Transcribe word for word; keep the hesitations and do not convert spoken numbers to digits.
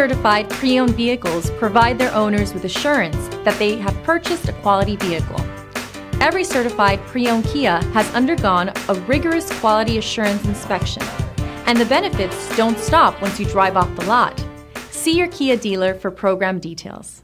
certified pre-owned vehicles provide their owners with assurance that they have purchased a quality vehicle. Every certified pre-owned Kia has undergone a rigorous quality assurance inspection, and the benefits don't stop once you drive off the lot. See your Kia dealer for program details.